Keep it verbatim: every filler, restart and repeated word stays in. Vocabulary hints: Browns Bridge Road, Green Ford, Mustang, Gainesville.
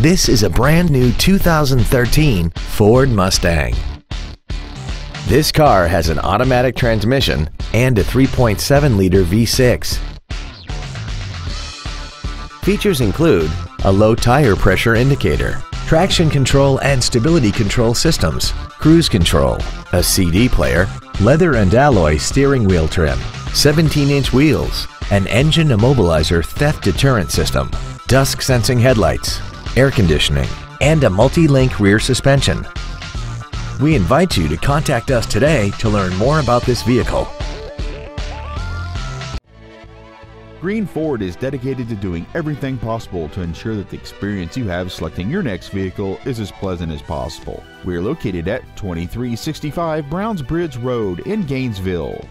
This is a brand new two thousand thirteen Ford Mustang. This car has an automatic transmission and a three point seven liter V six. Features include a low tire pressure indicator, traction control and stability control systems, cruise control, a C D player, leather and alloy steering wheel trim, seventeen inch wheels, an engine immobilizer theft deterrent system, dusk sensing headlights, air conditioning, and a multi-link rear suspension. We invite you to contact us today to learn more about this vehicle. Green Ford is dedicated to doing everything possible to ensure that the experience you have selecting your next vehicle is as pleasant as possible. We are located at twenty-three sixty-five Browns Bridge Road in Gainesville.